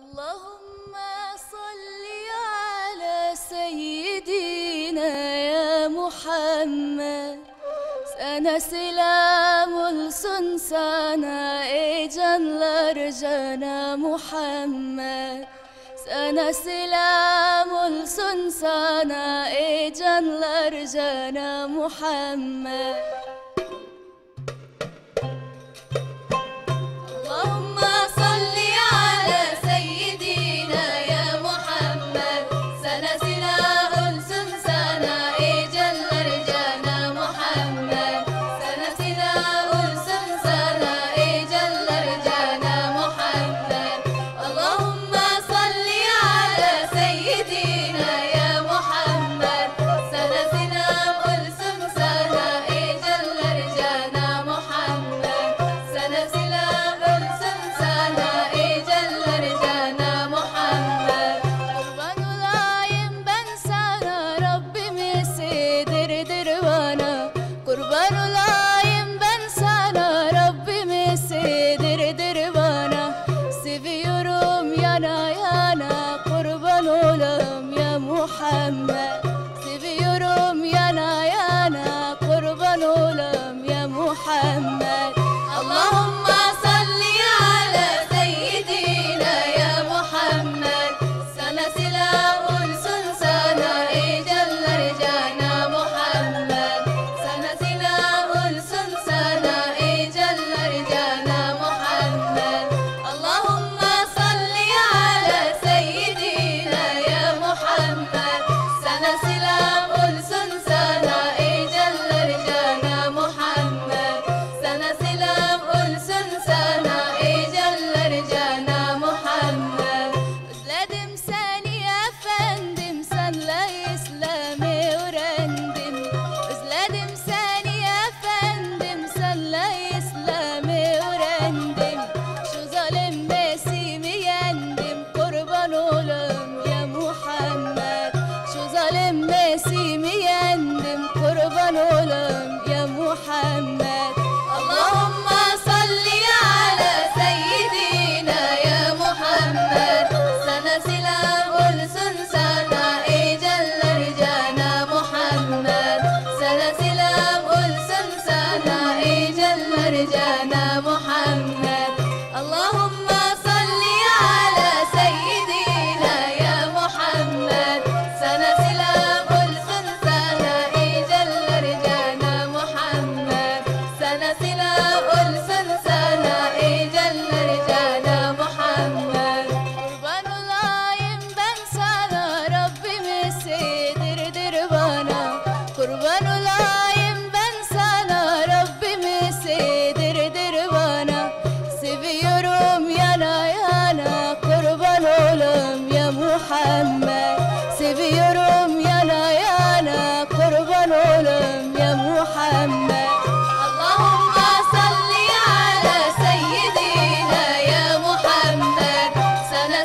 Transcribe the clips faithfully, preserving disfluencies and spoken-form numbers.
اللهم صل على سيدنا يا محمد سنة سلام السن سنة إجن لرجنا محمد سنة سلام السن سنة إجن لرجنا محمد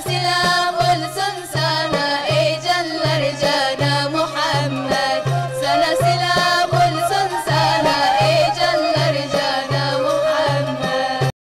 سلام السنسة